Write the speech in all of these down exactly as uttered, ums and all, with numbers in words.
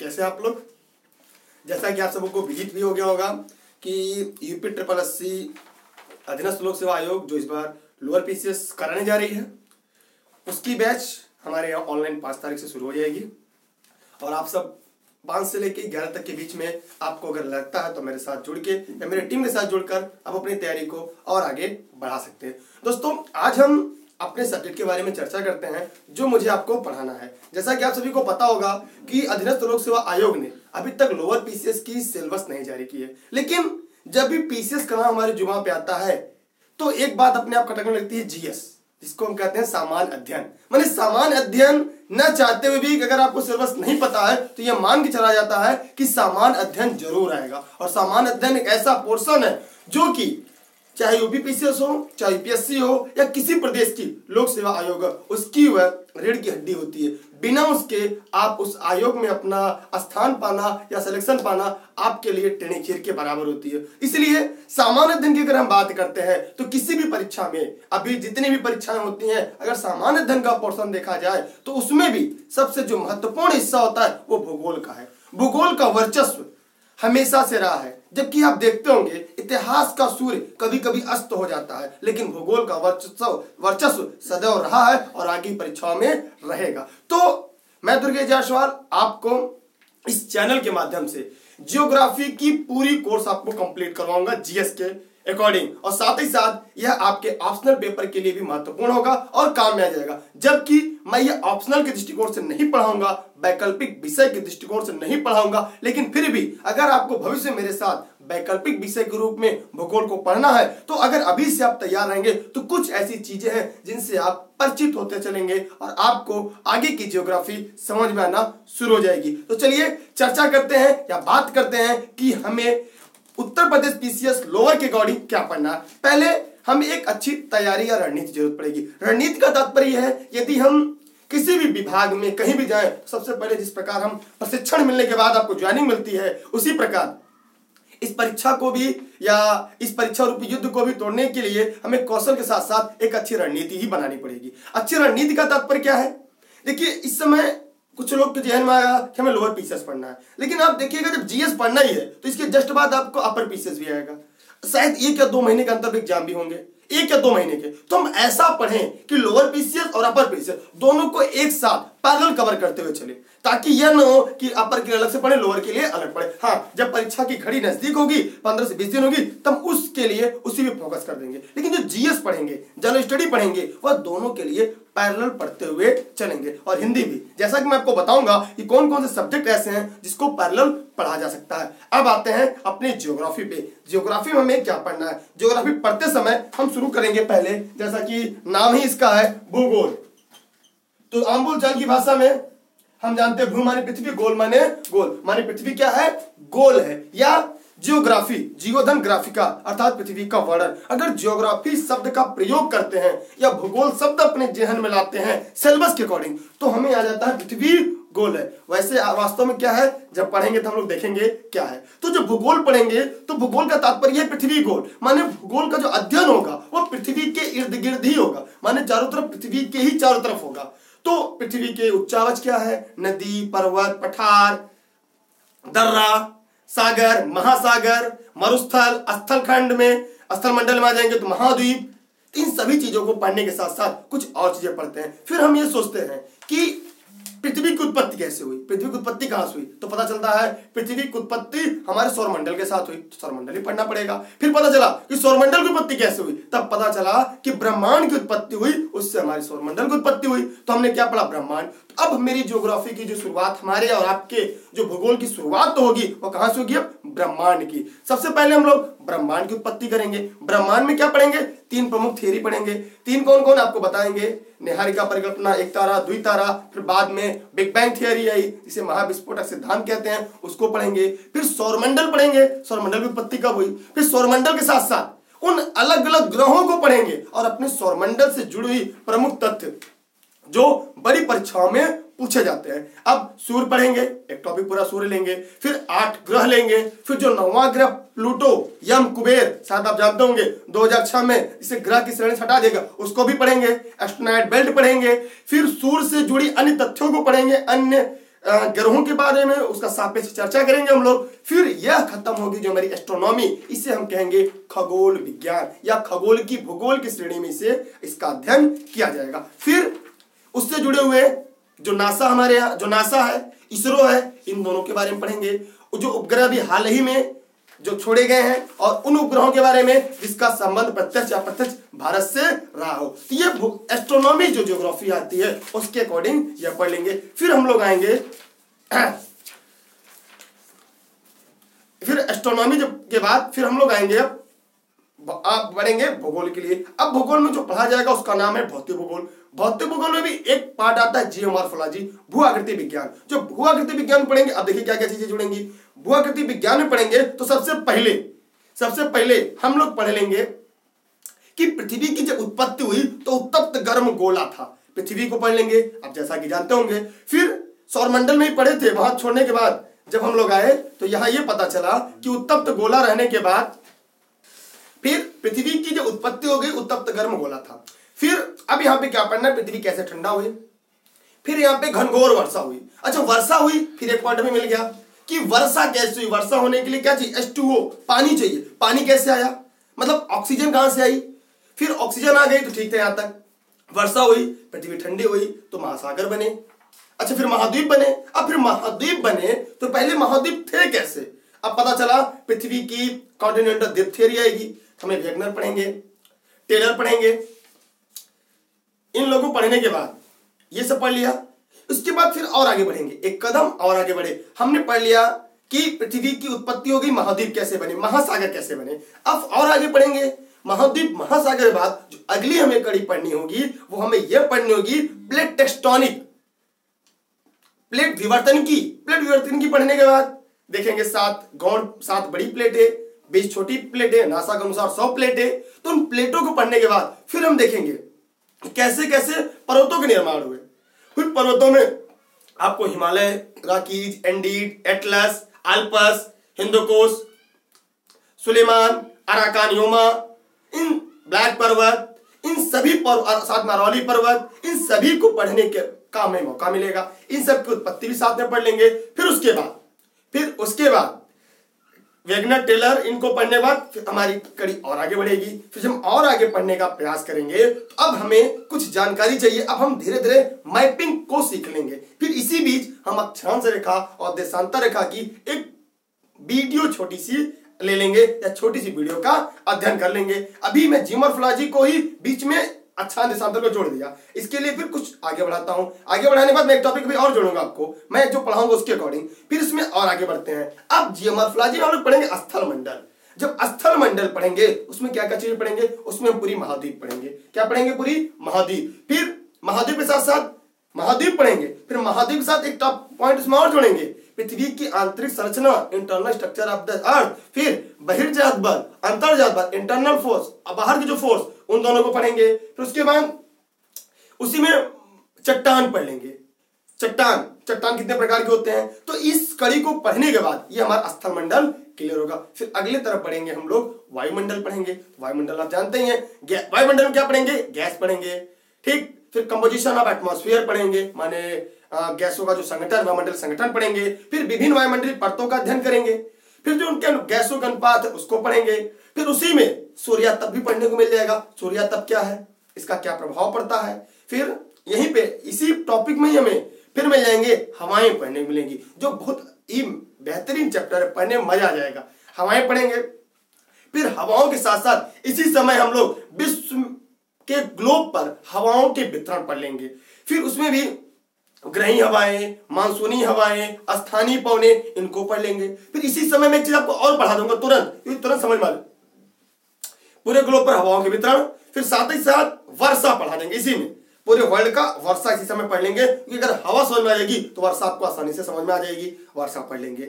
कैसे आप लोग, जैसा कि आप सबको विजिट भी हो गया होगा कि यूपी ट्रिपल एस सी अधीनस्थ लोक सेवा आयोग जो इस बार लोअर पीसीएस कराने जा रही है, उसकी बैच हमारे यहाँ ऑनलाइन पाँच तारीख से शुरू हो जाएगी। और आप सब पाँच से लेकर ग्यारह तक के बीच में आपको अगर लगता है तो मेरे साथ जुड़ के या मेरे टीम के साथ जुड़कर आप अपनी तैयारी को और आगे बढ़ा सकते हैं। दोस्तों, आज हम अपने सब्जेक्ट के बारे में चर्चा करते हैं जो मुझे आपको पढ़ाना है। जैसा कि आप सभी को पता होगा कि अधीनस्थ लोक सेवा आयोग ने अभी तक लोअर पीसीएस की सिलेबस नहीं जारी की है, लेकिन जब भी पीसीएस का नाम हमारे जुबान पे आता है तो एक बात अपने आप खटकने लगती है, जीएस, जिसको हम कहते हैं सामान्य अध्ययन। माने सामान्य अध्ययन न चाहते हुए भी अगर आपको सिलेबस नहीं पता है तो यह मान के चला जाता है कि सामान्य अध्ययन जरूर आएगा। और सामान्य अध्ययन एक ऐसा पोर्शन है जो कि चाहे यूपी पीसीएस हो, चाहे यूपीएससी हो, या किसी प्रदेश की लोक सेवा आयोग, उसकी वह रीढ़ की हड्डी होती है। बिना उसके आप उस आयोग में अपना स्थान पाना या सिलेक्शन पाना आपके लिए टेढ़ी खीर के बराबर होती है। इसलिए सामान्य अध्ययन की अगर हम बात करते हैं तो किसी भी परीक्षा में, अभी जितनी भी परीक्षाएं होती हैं, अगर सामान्य अध्ययन का पोर्शन देखा जाए तो उसमें भी सबसे जो महत्वपूर्ण हिस्सा होता है वो भूगोल का है। भूगोल का वर्चस्व हमेशा से रहा है, जबकि आप देखते होंगे इतिहास का सूर्य कभी कभी अस्त हो जाता है, लेकिन भूगोल का वर्चस्व वर्चस्व सदैव रहा है और आगे परीक्षाओं में रहेगा। तो मैं दुर्गेश जायसवाल आपको इस चैनल के माध्यम से जियोग्राफी की पूरी कोर्स आपको कंप्लीट करवाऊंगा जीएस के अकॉर्डिंग, और साथ ही साथ यह आपके ऑप्शनल पेपर के लिए भी महत्वपूर्ण होगा और काम में आ जाएगा। जबकि मैं यह ऑप्शनल के दृष्टिकोण से नहीं पढ़ाऊंगा, वैकल्पिक विषय के दृष्टिकोण से नहीं पढ़ाऊंगा, लेकिन फिर भी अगर आपको भविष्य मेरे साथ वैकल्पिक विषय के रूप में भूगोल को पढ़ना है तो अगर अभी से आप तैयार रहेंगे तो कुछ ऐसी चीजें हैं जिनसे आप परिचित होते चलेंगे और आपको आगे की ज्योग्राफी समझ में आना शुरू हो जाएगी। तो चलिए चर्चा करते हैं या बात करते हैं कि हमें उत्तर प्रदेश पीसीएस लोअर के अकॉर्डिंग क्या पढ़ना है। पहले हमें एक अच्छी तैयारी या रणनीति जरूरत पड़ेगी। रणनीति का तात्पर्य है यदि हम किसी भी विभाग में कहीं भी जाएं, सबसे पहले जिस प्रकार हम प्रशिक्षण मिलने के बाद आपको ज्वाइनिंग मिलती है, उसी प्रकार इस परीक्षा को भी या इस परीक्षा रूपी युद्ध को भी तोड़ने के लिए हमें कौशल के साथ साथ एक अच्छी रणनीति ही बनानी पड़ेगी। अच्छी रणनीति का तात्पर्य क्या है? देखिए, इस समय कुछ लोग के जहन में आया कि हमें लोअर पीसीएस पढ़ना है, लेकिन आप देखिएगा जब जीएस पढ़ना ही है तो इसके जस्ट बाद आपको अपर पीसीएस भी आएगा, शायद एक या दो महीने के अंतर एग्जाम भी होंगे, एक या दो महीने के। तो हम ऐसा पढ़ें कि लोअर पीसीएस और अपर पीसीएस दोनों को एक साथ पैरेलल कवर करते हुए चले, ताकि यह न हो कि अपर के लिए अलग से पढ़े, लोअर के लिए अलग पढ़े। हाँ, जब परीक्षा की घड़ी नजदीक होगी, पंद्रह से बीस दिन होगी, तब उसके लिए उसी पे फोकस कर देंगे। लेकिन जो जीएस पढ़ेंगे, जनरल स्टडी पढ़ेंगे, वह दोनों के लिए पैरेलल पढ़ते हुए चलेंगे। और हिंदी भी, जैसा कि मैं आपको बताऊंगा कि कौन कौन से सब्जेक्ट ऐसे हैं जिसको पैरेलल पढ़ा जा सकता है। अब आते हैं अपने ज्योग्राफी पे। ज्योग्राफी में हमें क्या पढ़ना है? ज्योग्राफी पढ़ते समय हम शुरू करेंगे पहले, जैसा कि नाम ही इसका है, भूगोल। तो आम बोलचाल की भाषा में हम जानते हैं भू माने पृथ्वी, गोल माने गोल, माने पृथ्वी क्या है? गोल है। या जियोग्राफी, जियोधन ग्राफिका, अर्थात पृथ्वी का वर्णन। अगर जियोग्राफी शब्द का प्रयोग करते हैं या भूगोल शब्द अपने जेहन में लाते हैं सिलेबस के अकॉर्डिंग, तो हमें आ जाता है पृथ्वी गोल है। वैसे वास्तव में क्या है, जब पढ़ेंगे तो हम लोग देखेंगे क्या है। तो जब भूगोल पढ़ेंगे तो भूगोल का तात्पर्य है पृथ्वी गोल, माने भूगोल का जो अध्ययन होगा वो पृथ्वी के इर्द गिर्द ही होगा, माने चारों तरफ पृथ्वी के ही चारों तरफ होगा। तो पृथ्वी के उच्चावच क्या है? नदी, पर्वत, पठार, दर्रा, सागर, महासागर, मरुस्थल, स्थल खंड में, स्थल मंडल में आ जाएंगे तो महाद्वीप। इन सभी चीजों को पढ़ने के साथ साथ कुछ और चीजें पढ़ते हैं। फिर हम ये सोचते हैं कि पृथ्वी की उत्पत्ति कैसे हुई, पृथ्वी की उत्पत्ति कहां से हुई? तो पता चलता है पृथ्वी की उत्पत्ति हमारे सौरमंडल के साथ हुई, तो सौरमंडल ही पढ़ना पड़ेगा। फिर पता चला कि सौरमंडल की उत्पत्ति कैसे हुई, तब पता चला कि ब्रह्मांड की उत्पत्ति हुई, उससे हमारी सौरमंडल की उत्पत्ति हुई। तो हमने क्या पढ़ा? ब्रह्मांड। तो अब मेरी ज्योग्राफी की जो शुरुआत, हमारे और आपके जो भूगोल की शुरुआत तो होगी, वो कहां से होगी? ब्रह्मांड की। सबसे पहले हम लोग ब्रह्मांड की उत्पत्ति करेंगे। ब्रह्मांड में क्या पढ़ेंगे? तीन प्रमुख थियरी पढ़ेंगे। तीन कौन कौन आपको बताएंगे? निहारिका परिकल्पना, एक तारा, द्वि तारा, फिर बाद में बिग बैंग थियरी आई, जिसे महाविस्फोटक सिद्धांत कहते हैं, उसको पढ़ेंगे। फिर सौरमंडल पढ़ेंगे, सौरमंडल की उत्पत्ति कब हुई। फिर सौरमंडल के साथ साथ उन अलग अलग ग्रहों को पढ़ेंगे और अपने सौरमंडल से जुड़ी हुई प्रमुख तथ्य जो बड़ी परीक्षाओं में पूछे जाते हैं। अब सूर्य पढ़ेंगे, एक टॉपिक पूरा सूर्य लेंगे, फिर आठ ग्रह लेंगे, फिर जो नौवां ग्रह प्लूटो, यम, कुबेर, शायद आप जानते होंगे दो हज़ार छह में इसे ग्रह की श्रेणी से हटा देगा, उसको भी पढ़ेंगे। एस्ट्रॉइड बेल्ट पढ़ेंगे, फिर सूर्य से जुड़ी अन्य तथ्यों को पढ़ेंगे, अन्य ग्रहों के बारे में, उसका सापेक्ष चर्चा करेंगे हम लोग। फिर यह खत्म होगी जो हमारी एस्ट्रोनॉमी, इसे हम कहेंगे खगोल विज्ञान या खगोल की भूगोल की श्रेणी में इसे इसका अध्ययन किया जाएगा। फिर उससे जुड़े हुए जो नासा हमारे यहाँ जो नासा है, इसरो है, इन दोनों के बारे में पढ़ेंगे, जो उपग्रह भी हाल ही में जो छोड़े गए हैं और उन उपग्रहों के बारे में जिसका संबंध प्रत्यक्ष या प्रत्यक्ष भारत से रहा हो। तो ये एस्ट्रोनॉमी जो ज्योग्राफी आती है उसके अकॉर्डिंग यह पढ़ लेंगे। फिर हम लोग आएंगे फिर एस्ट्रोनॉमी के बाद फिर हम लोग आएंगे आप बढ़ेंगे भूगोल के लिए। अब भूगोल में जो पढ़ा जाएगा उसका नाम है भौतिक भूगोल। भौतिक भूगोल में भी एक पार्ट आता है जियोमॉर्फोलॉजी, भूआकृति विज्ञान। जो भूआकृति विज्ञान पढ़ेंगे, अब देखिए क्या क्या चीजें जुड़ेंगी। भूआकृति विज्ञान में पढ़ेंगे तो सबसे पहले सबसे पहले हम लोग पढ़ लेंगे कि पृथ्वी की जब उत्पत्ति हुई तो उत्तप्त गर्म गोला था, पृथ्वी को पढ़ लेंगे आप जैसा कि जानते होंगे। फिर सौरमंडल में ही पढ़े थे, वहां छोड़ने के बाद जब हम लोग आए तो यहाँ ये पता चला कि उत्तप्त गोला रहने के बाद फिर पृथ्वी की जो उत्पत्ति हो गई उत्तप्त गर्म गोला था। फिर अब यहाँ पे क्या पढ़ना है, पृथ्वी कैसे ठंडा हुई, फिर यहाँ पे घनघोर वर्षा हुई। अच्छा वर्षा हुई, फिर एक पॉइंट में मिल गया कि वर्षा कैसे हुई, वर्षा होने के लिए क्या चाहिए, एच टू ओ पानी चाहिए। पानी कैसे आया, मतलब ऑक्सीजन कहाँ से आई, फिर ऑक्सीजन आ गई तो ठीक था यहाँ तक। वर्षा हुई, पृथ्वी ठंडी हुई तो महासागर बने। अच्छा फिर महाद्वीप बने। अब फिर महाद्वीप बने तो पहले महाद्वीप थे कैसे, अब पता चला पृथ्वी की कॉन्टिनेंटल ड्रिफ्ट थियरी आएगी। हमें वेगनर पढ़ेंगे, टेलर पढ़ेंगे, इन लोगों को पढ़ने के बाद ये सब पढ़ लिया। उसके बाद फिर और आगे बढ़ेंगे, एक कदम और आगे बढ़े। हमने पढ़ लिया कि पृथ्वी की उत्पत्ति हो गई, महाद्वीप कैसे बने, महासागर कैसे बने। अब और आगे पढ़ेंगे महाद्वीप महासागर के बाद जो अगली हमें कड़ी पढ़नी होगी वो हमें यह पढ़नी होगी प्लेट टेक्टोनिक, प्लेट विवर्तन की। प्लेट विवर्तन की पढ़ने के बाद देखेंगे सात गौण सात बड़ी प्लेटें, बीस छोटी प्लेटें, नासा के अनुसार सौ प्लेटें। तो उन प्लेटों को पढ़ने के बाद फिर हम देखेंगे कैसे कैसे पर्वतों के निर्माण हुए। फिर पर्वतों में आपको Himalaya, Rockies, Andes, Atlas, Alps, Hindu Kush, Sulaiman, Arakan Yoma, इन ब्लैक पर्वत, इन सभी पर्वत साथ में अरौली पर्वत, इन सभी को पढ़ने के का हमें मौका मिलेगा। इन सब की उत्पत्ति भी साथ में पढ़ लेंगे। फिर उसके बाद फिर उसके बाद वेगनर टेलर इनको पढ़ने के बाद हमारी कड़ी और आगे बढ़ेगी। फिर हम और आगे पढ़ने का प्रयास करेंगे। तो अब हमें कुछ जानकारी चाहिए, अब हम धीरे धीरे मैपिंग को सीख लेंगे। फिर इसी बीच हम अक्षांश रेखा और देशांतर रेखा की एक वीडियो छोटी सी ले लेंगे या छोटी सी वीडियो का अध्ययन कर लेंगे। अभी मैं जियोमॉर्फोलॉजी को ही बीच में अच्छा देशांतर को जोड़ दिया, इसके लिए फिर कुछ आगे बढ़ाता हूं। आगे बढ़ाने के बाद मैं एक टॉपिक भी और जोड़ूंगा आपको, मैं जो पढ़ाऊंगा उसके अकॉर्डिंग। फिर इसमें और आगे बढ़ते हैं। अब जियोमॉर्फोलॉजी में हम लोग पढ़ेंगे स्थल मंडल। जब स्थल मंडल पढ़ेंगे उसमें क्या क्या चीजें पढ़ेंगे, उसमें पूरी महाद्वीप पढ़ेंगे। क्या पढ़ेंगे, पूरी महाद्वीप। फिर महाद्वीप के साथ साथ महाद्वीप पढ़ेंगे। फिर महाद्वीप के साथ एक टॉप पॉइंट इसमें और जोड़ेंगे, पृथ्वी की आंतरिक संरचना, internal structure of the earth. फिर बहिर्जात बल, अंतर्जात बल, इंटरनल फोर्स, बाहर की जो फोर्स, उन दोनों को पढ़ेंगे। फिर उसके बाद उसी में चट्टान पढ़ लेंगे, चट्टान चट्टान कितने प्रकार के होते हैं। तो इस कड़ी को पढ़ने के बाद ये हमारा स्थल मंडल क्लियर होगा। फिर अगले तरफ पढ़ेंगे हम लोग वायुमंडल पढ़ेंगे। वायुमंडल आप जानते ही हैं, वायुमंडल में क्या पढ़ेंगे, गैस पढ़ेंगे, ठीक। फिर कंपोजिशन ऑफ एटमॉस्फेयर पढ़ेंगे, माने गैसों का जो संगठन, वायुमंडल संगठन पढ़ेंगे। फिर विभिन्न वायुमंडलीय परतों का अध्ययन करेंगे। फिर जो उनके गैसों का अनुपात है उसको पढ़ेंगे। फिर उसी में सूर्यातप भी पढ़ने को मिल जाएगा, सूर्यातप क्या है, इसका क्या प्रभाव पड़ता है। फिर यहीं पे इसी टॉपिक में ही हमें फिर मिल जाएंगे हवाएं पढ़ने को मिलेंगी, जो बहुत ही बेहतरीन चैप्टर है, पढ़ने में मजा आ जाएगा। हवाएं पढ़ेंगे। फिर हवाओं के साथ साथ इसी समय हम लोग विश्व के ग्लोब पर हवाओं के वितरण पढ़ लेंगे। फिर उसमें भी ग्रही हवाएं, मानसूनी हवाएं, स्थानीय पवने, इनको पढ़ लेंगे। फिर इसी समय में एक चीज आपको और पढ़ा दूंगा तुरंत, ये तुरंत समझ लो, पूरे ग्लोब पर हवाओं के वितरण। फिर साथ ही साथ वर्षा पढ़ा देंगे, इसी में पूरे वर्ल्ड का वर्षा इसी समय पढ़ लेंगे, क्योंकि अगर हवा समझ में आ जाएगी तो वर्षा आपको आसानी से समझ में आ जाएगी। वर्षा पढ़ लेंगे,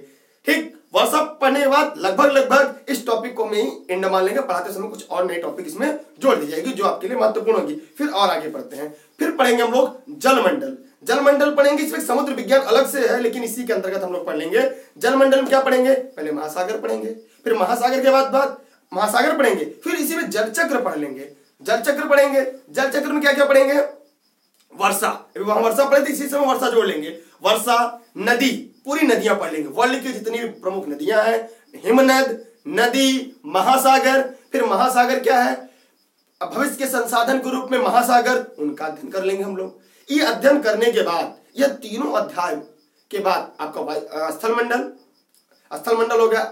ठीक। वर्षा पढ़ने के बाद लगभग लगभग इस टॉपिक को में ही एंड मान लेंगे। पढ़ाते समय कुछ और नए टॉपिक इसमें जोड़ दी जाएगी जो आपके लिए महत्वपूर्ण होगी। फिर और आगे पढ़ते हैं। फिर पढ़ेंगे हम लोग जलमंडल। जलमंडल पढ़ेंगे, इसमें समुद्र विज्ञान अलग से है लेकिन इसी के अंतर्गत हम लोग पढ़ लेंगे। जलमंडल में क्या पढ़ेंगे, पहले महासागर पढ़ेंगे, फिर महासागर के बाद बाद महासागर पढ़ेंगे। फिर इसी में जलचक्र पढ़ लेंगे, जलचक्र पढ़ेंगे। जलचक्र में क्या क्या पढ़ेंगे, वर्षा, वहां वर्षा पड़े थे इसी समय वर्षा जोड़ लेंगे, वर्षा, नदी, पूरी नदियां पढ़ लेंगे, वर्ल्ड की जितनी प्रमुख नदियां हैं, हिमनद, नदी, महासागर, फिर महासागर क्या है, भविष्य के संसाधन के रूप में महासागर, उनका अध्ययन कर लेंगे हम लोग। ये अध्ययन करने के बाद, यह तीनों अध्याय के बाद आपका स्थल मंडल, स्थल मंडल हो गया,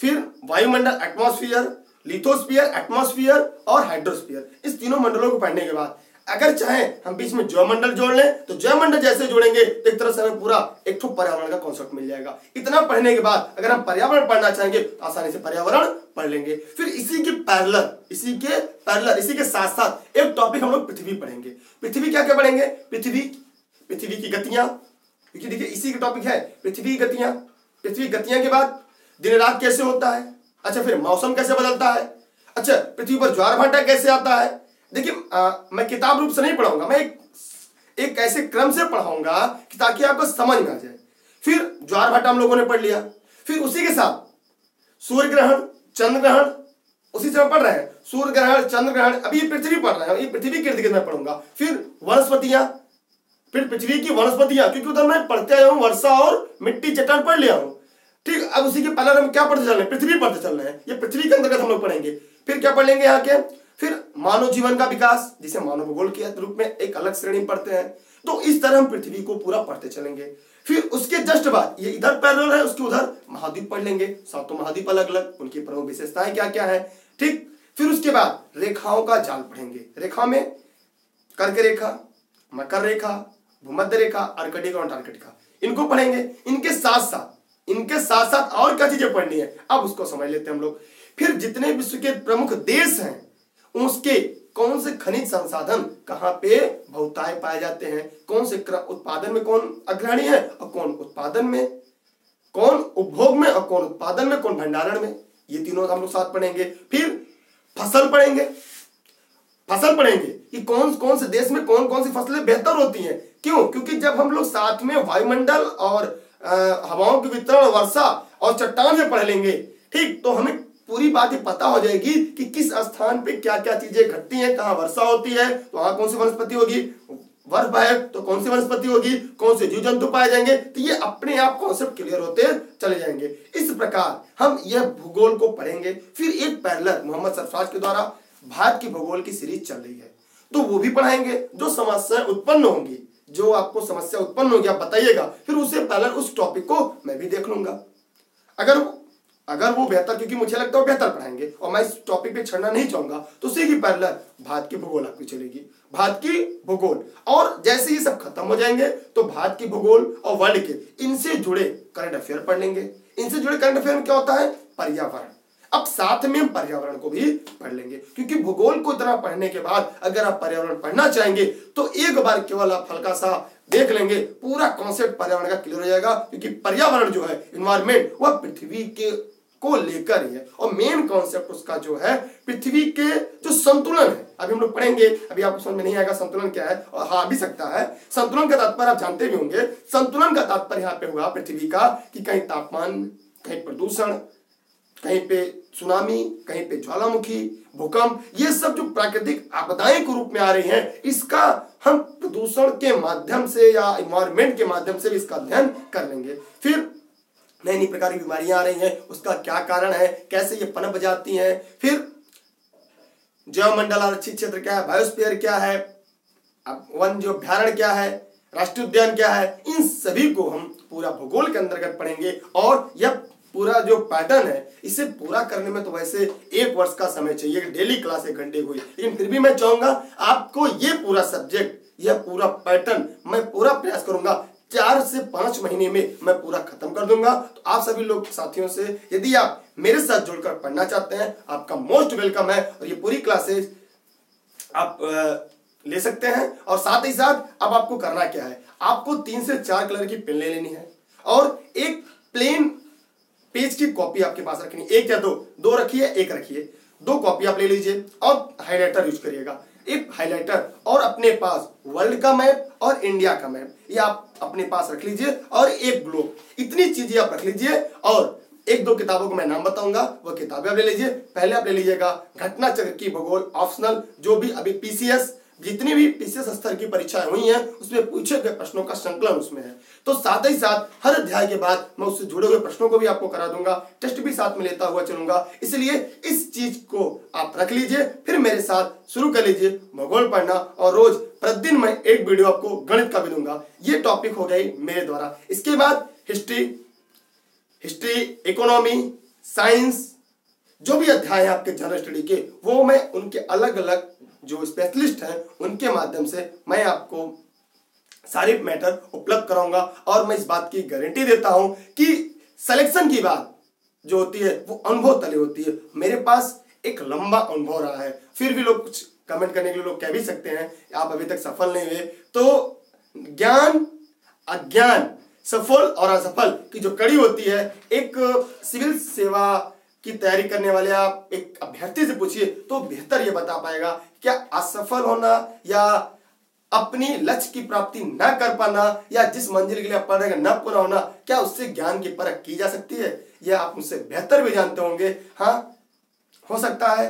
फिर वायुमंडल एटमॉस्फेयर, लिथोस्फीयर एटमॉस्फेयर और हाइड्रोस्फीयर। इस तीनों मंडलों को पढ़ने के बाद अगर चाहे हम बीच में ज्योमंडल जोड़ लें, तो ज्योमंडल जैसे जोड़ेंगे तो एक तरह से हमें पूरा एक ठो पर्यावरण का कॉन्सेप्ट मिल जाएगा। इतना पढ़ने के बाद अगर हम पर्यावरण पढ़ना चाहेंगे तो आसानी से पर्यावरण पढ़ लेंगे। फिर इसी के पैरेलल, इसी के पैरेलल, इसी के साथ साथ एक टॉपिक हम लोग पृथ्वी पढ़ेंगे। पृथ्वी क्या क्या पढ़ेंगे, पृथ्वी, पृथ्वी की गतियां, क्योंकि देखिए इसी के टॉपिक है पृथ्वी की गतियां। पृथ्वी गतियां के बाद दिन रात कैसे होता है, अच्छा फिर मौसम कैसे बदलता है, अच्छा पृथ्वी पर ज्वार भाटा कैसे आता है। देखिए मैं किताब रूप से नहीं पढ़ाऊंगा, मैं एक, एक ऐसे क्रम से पढ़ाऊंगा कि ताकि आपको समझ में आ जाए। फिर ज्वार भाटा हम लोगों ने पढ़ लिया, फिर उसी के साथ सूर्य ग्रहण, चंद्र ग्रहण, उसी तरह पढ़ रहे हैं, सूर्य ग्रहण, चंद्र ग्रहण, अभी ये पृथ्वी पढ़ रहे हैं, ये पृथ्वी गिर्द गिर्द में पढ़ूंगा। फिर वनस्पतियां, फिर पृथ्वी की वनस्पतियां, क्योंकि उधर मैं पढ़ते आया हूँ, वर्षा और मिट्टी चट्टान पढ़ लिया हूँ, ठीक। अब उसी के पहले हम क्या पढ़ते चल रहे हैं, पृथ्वी पढ़ते चल रहे हैं, ये पृथ्वी के अंतर्गत हम लोग पढ़ेंगे। फिर क्या पढ़ेंगे यहाँ के, फिर मानव जीवन का विकास, जिसे मानव भूगोल के रूप में एक अलग श्रेणी पढ़ते हैं। तो इस तरह हम पृथ्वी को पूरा पढ़ते चलेंगे। फिर उसके जस्ट बाद, ये इधर पैरेलल है, उसके उधर महाद्वीप पढ़ लेंगे, सातों महाद्वीप अलग अलग, उनकी प्रमुख विशेषताएं क्या क्या है, ठीक। फिर उसके बाद रेखाओं का जाल पढ़ेंगे, रेखा में कर्क रेखा, मकर रेखा, भूमध्य रेखा, आर्कटिक और अंटार्कटिका, इनको पढ़ेंगे। इनके साथ साथ, इनके साथ साथ और क्या चीजें पढ़नी है अब उसको समझ लेते हैं हम लोग। फिर जितने विश्व के प्रमुख देश हैं उसके कौन से खनिज संसाधन कहाँ पे बहुतायत पाए जाते हैं, कौन से उत्पादन में कौन अग्रणी है और कौन उत्पादन में, कौन उपभोग में और कौन उत्पादन में, कौन भंडारण में, ये तीनों हम लोग साथ पढ़ेंगे। फिर फसल पढ़ेंगे, फसल पढ़ेंगे कि कौन कौन से देश में कौन कौन सी फसलें बेहतर होती हैं, क्यों, क्योंकि जब हम लोग साथ में वायुमंडल और आ, हवाओं के वितरण, वर्षा और चट्टान में पढ़ लेंगे, ठीक, तो हमें पूरी बात ये पता हो जाएगी कि किस स्थान पे क्या क्या चीजें घटती हैं, कहाँ वर्षा होती है तो वहां कौन सी वनस्पति होगी, बर्फ है तो कौन सी वनस्पति होगी, कौन से जीव जंतु पाए जाएंगे, तो ये अपने आप कॉन्सेप्ट क्लियर होते चले जाएंगे। इस प्रकार हम यह भूगोल को पढ़ेंगे। फिर एक पैरेलल मोहम्मद सरफराज के द्वारा भारत की भूगोल की सीरीज चल रही है, तो वो भी पढ़ाएंगे। जो समस्याएं उत्पन्न होंगी, जो आपको समस्या उत्पन्न होगी आप बताइएगा, फिर उससे पैरेलल उस टॉपिक को मैं भी देख लूंगा। अगर अगर वो बेहतर, क्योंकि मुझे लगता है वो बेहतर पढ़ाएंगे और मैं इस टॉपिक पे छड़ना नहीं चाहूंगा, तो उसी की पैरेलल भारत की भूगोल आपकी चलेगी, भारत की भूगोल। और जैसे ये सब खत्म हो जाएंगे तो भारत की भूगोल और वर्ल्ड के, इनसे जुड़े करंट अफेयर पढ़ लेंगे। इनसे जुड़े करंट अफेयर में क्या होता है, पर्यावरण। अब साथ में हम पर्यावरण को भी पढ़ लेंगे, क्योंकि भूगोल को इतना पढ़ने के बाद अगर आप पर्यावरण पढ़ना चाहेंगे तो एक बार केवल आप हल्का सा देख लेंगे, पूरा कॉन्सेप्ट पर्यावरण का क्लियर हो जाएगा। क्योंकि पर्यावरण जो है, इन्वायरमेंट, वह पृथ्वी के को लेकर ही है, और मेन कॉन्सेप्ट उसका जो है पृथ्वी के जो संतुलन है, अभी हम लोग पढ़ेंगे, अभी आपको समझ में नहीं आएगा संतुलन क्या है, और हाँ भी सकता है। संतुलन का तात्पर्य आप जानते भी होंगे, संतुलन का तात्पर्य यहाँ पे हुआ पृथ्वी का कि कहीं तापमान, कहीं प्रदूषण, कहीं पे सुनामी, कहीं पे ज्वालामुखी, भूकंप, ये सब जो प्राकृतिक आपदाएं के रूप में आ रही हैं, इसका हम प्रदूषण के माध्यम से या इन्वायरमेंट के माध्यम से भी इसका अध्ययन कर लेंगे। फिर नई नई प्रकार की बीमारियां आ रही हैं, उसका क्या कारण है, कैसे ये पनप जाती हैं। फिर जैवमंडल आरक्षित क्षेत्र क्या है, बायोस्फीयर क्या है, वन जो अभ्यारण्य क्या है, राष्ट्रीय उद्यान क्या है, इन सभी को हम पूरा भूगोल के अंतर्गत पढ़ेंगे। और यह पूरा जो पैटर्न है, इसे पूरा करने में तो वैसे एक वर्ष का समय चाहिए, डेली क्लास एक घंटे हुई, लेकिन फिर भी मैं चाहूंगा आपको ये पूरा सब्जेक्ट, यह पूरा पैटर्न, मैं पूरा प्रयास करूंगा चार से पांच महीने में मैं पूरा खत्म कर दूंगा। तो आप सभी लोग साथियों से, यदि आप मेरे साथ जुड़कर पढ़ना चाहते हैं, आपका मोस्ट वेलकम है, और ये पूरी क्लासेज आप ले सकते हैं। और साथ ही साथ अब आपको करना क्या है, आपको तीन से चार कलर की पेन ले लेनी है और एक प्लेन पेज की कॉपी आपके पास रखनी, एक या दो, दो रखिए, एक रखिए, दो कॉपी आप ले लीजिए और हाईलाइटर यूज करिएगा, एक हाईलाइटर, और अपने पास वर्ल्ड का मैप और इंडिया का मैप ये आप अपने पास रख लीजिए, और एक ग्लोब, इतनी चीजें आप रख लीजिए। और एक दो किताबों को मैं नाम बताऊंगा, वह किताबें आप ले लीजिए। पहले आप ले लीजिएगा घटनाचक्र की भूगोल ऑप्शनल, जो भी अभी पीसीएस जितनी भी पीसीएस स्तर की परीक्षाएं हुई हैं उसमें पूछे गए प्रश्नों का संकलन उसमें है। तो साथ ही साथ हर अध्याय के बाद मैं उससे जुड़े हुए प्रश्नों को भी आपको करा दूंगा, टेस्ट भी साथ में लेता हुआ चलूंगा, इसलिए इस चीज को आप रख लीजिए। फिर मेरे साथ शुरू कर लीजिए भूगोल पढ़ना, और रोज प्रतिदिन मैं एक वीडियो आपको गणित का भी दूंगा। ये टॉपिक हो गई मेरे द्वारा। इसके बाद हिस्ट्री हिस्ट्री इकोनॉमी, साइंस, जो भी अध्याय है आपके जनरल स्टडी के, वो मैं उनके अलग अलग जो स्पेशलिस्ट हैं उनके माध्यम से मैं आपको सारे मैटर उपलब्ध कराऊंगा। और मैं इस बात की गारंटी देता हूं कि सिलेक्शन की बात जो होती है वो अनुभव तले होती है। मेरे पास एक लंबा अनुभव रहा है, फिर भी लोग कुछ कमेंट करने के लिए लोग कह भी सकते हैं आप अभी तक सफल नहीं हुए। तो ज्ञान अज्ञान, सफल और असफल की जो कड़ी होती है, एक सिविल सेवा की तैयारी करने वाले आप एक अभ्यर्थी से पूछिए तो बेहतर ये बता पाएगा, क्या असफल होना या अपनी लक्ष्य की प्राप्ति न कर पाना या जिस मंजिल के लिए आप पढ़ रहे हैं न पूरा होना, क्या उससे ज्ञान की परख की जा सकती है? यह आप मुझसे बेहतर भी जानते होंगे। हाँ, हो सकता है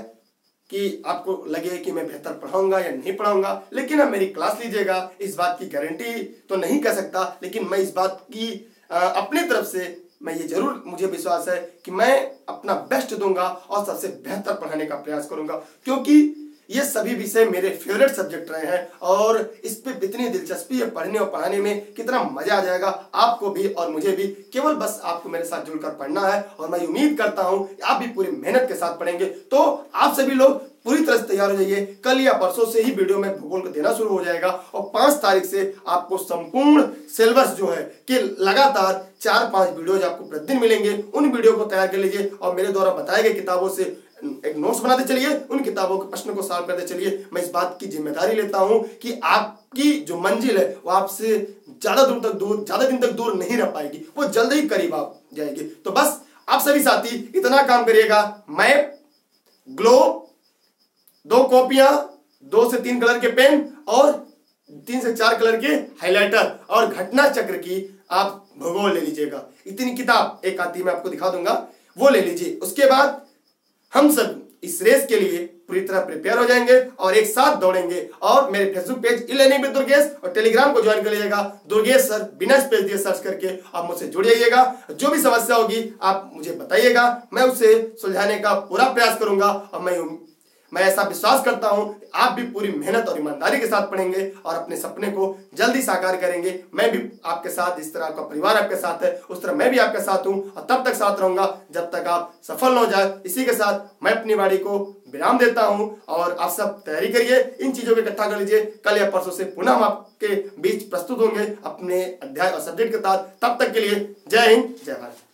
कि आपको लगे कि मैं बेहतर पढ़ाऊंगा या नहीं पढ़ाऊंगा, लेकिन आप मेरी क्लास लीजिएगा, इस बात की गारंटी तो नहीं कर सकता। लेकिन मैं इस बात की अपनी तरफ से मैं ये जरूर, मुझे विश्वास है कि मैं अपना बेस्ट दूंगा और सबसे बेहतर पढ़ाने का प्रयास करूंगा, क्योंकि ये सभी विषय मेरे फेवरेट सब्जेक्ट रहे हैं और इस पे इतनी दिलचस्पी है पढ़ने और पढ़ाने में, कितना मजा आ जाएगा आपको भी और मुझे भी। केवल बस आपको मेरे साथ जुड़कर पढ़ना है और मैं उम्मीद करता हूं आप भी पूरी मेहनत के साथ पढ़ेंगे। तो आप सभी लोग पूरी तरह से तैयार हो जाइए। कल या परसों से ही वीडियो में भूगोल को देना शुरू हो जाएगा और पांच तारीख से आपको संपूर्ण सिलेबस जो है कि लगातार चार पांच वीडियोज आपको प्रतिदिन मिलेंगे। उन वीडियो को तैयार कर लीजिए और मेरे द्वारा बताए गए किताबों से एक नोट्स बनाते चलिए, उन किताबों के प्रश्नों को सॉल्व करते चलिए। मैं इस बात की जिम्मेदारी लेता हूं कि आपकी जो मंजिल है वो आपसे ज्यादा दूर तक दूर ज्यादा दिन तक दूर नहीं रह पाएगी, वो जल्द ही करीब आ जाएगी। तो बस आप सभी साथी इतना काम करिएगा, मैप, ग्लोब, दो कॉपियां, दो से तीन कलर के पेन और तीन से चार कलर के हाईलाइटर और घटना चक्र की आप भूगोल ले लीजिएगा। इतनी किताब एक आती मैं आपको दिखा दूंगा, वो ले लीजिए। उसके बाद हम सब इस रेस के लिए पूरी तरह प्रिपेयर हो जाएंगे और एक साथ दौड़ेंगे। और मेरे फेसबुक पेज इलेनिंग विद दुर्गेश और टेलीग्राम को ज्वाइन कर लीजिएगा, दुर्गेश सर बिना स्पेस दिए सर्च करके आप मुझसे जुड़ जाइएगा। जो भी समस्या होगी आप मुझे बताइएगा, मैं उसे सुलझाने का पूरा प्रयास करूंगा। और मैं मैं ऐसा विश्वास करता हूं आप भी पूरी मेहनत और ईमानदारी के साथ पढ़ेंगे और अपने सपने को जल्दी साकार करेंगे। मैं भी आपके साथ, जिस तरह आपका परिवार आपके साथ है उस तरह मैं भी आपके साथ हूं और तब तक साथ रहूंगा जब तक आप सफल न हो जाए। इसी के साथ मैं अपनी वाणी को विराम देता हूं और आप सब तैयारी करिए, इन चीजों को इकट्ठा कर लीजिए। कल या परसों से पुनः हम आपके बीच प्रस्तुत होंगे अपने अध्याय और सब्जेक्ट के साथ। तब तक के लिए जय हिंद, जय भारत।